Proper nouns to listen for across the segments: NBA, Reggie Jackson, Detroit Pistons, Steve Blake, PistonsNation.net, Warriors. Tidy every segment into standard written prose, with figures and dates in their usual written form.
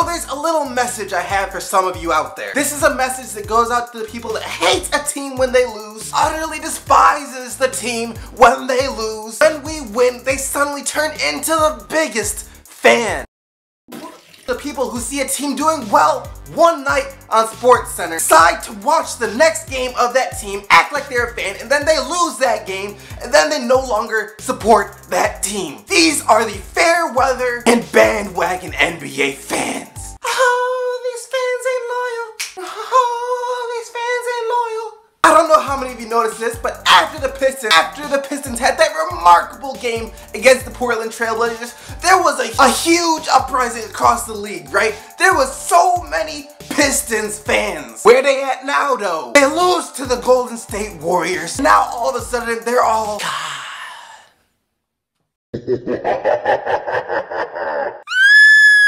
So there's a little message I have for some of you out there. This is a message that goes out to the people that hate a team when they lose, utterly despises the team when they lose. When we win, they suddenly turn into the biggest fan. The people who see a team doing well one night on SportsCenter decide to watch the next game of that team, act like they're a fan, and then they lose that game, and then they no longer support that team. These are the fair weather and bandwagon NBA fans. Oh, these fans ain't loyal. Oh, these fans ain't loyal. I don't know how many of you noticed this, but after the Pistons had that remarkable game against the Portland Trail Blazers, there was a huge uprising across the league, right? There was so many Pistons fans. Where they at now, though? They lose to the Golden State Warriors. Now, all of a sudden, they're all...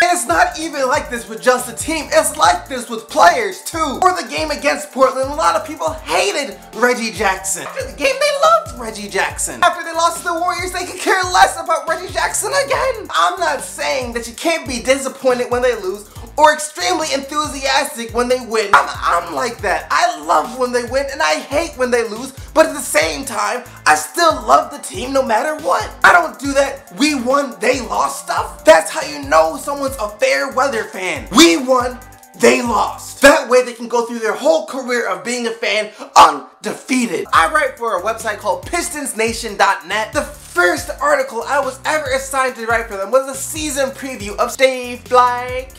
It's not even like this with just a team, it's like this with players too. For the game against Portland, a lot of people hated Reggie Jackson. After the game, they loved Reggie Jackson. After they lost to the Warriors, they could care less about Reggie Jackson again. I'm not saying that you can't be disappointed when they lose or extremely enthusiastic when they win. I'm like that. I love when they win and I hate when they lose, but at the same time, I still love the team no matter what. I don't do that we won, they lost stuff. That's how you know someone's a fair weather fan. We won, they lost. That way they can go through their whole career of being a fan undefeated. I write for a website called PistonsNation.net. The first article I was ever assigned to write for them was a season preview of Steve Blake.